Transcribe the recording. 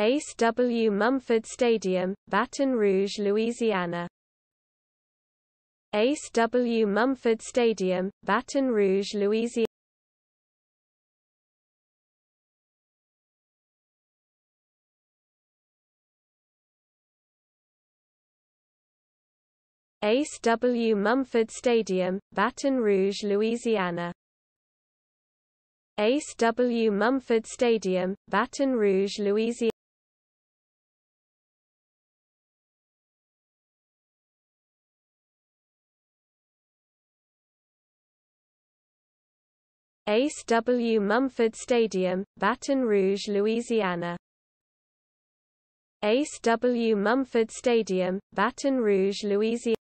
Ace W. Mumford Stadium, Baton Rouge, Louisiana. Ace W. Mumford Stadium, Baton Rouge, Louisiana. Ace W. Mumford Stadium, Baton Rouge, Louisiana. Ace W. Mumford Stadium, Baton Rouge, Louisiana. Ace W. Mumford Stadium, Baton Rouge, Louisiana. Ace W. Mumford Stadium, Baton Rouge, Louisiana.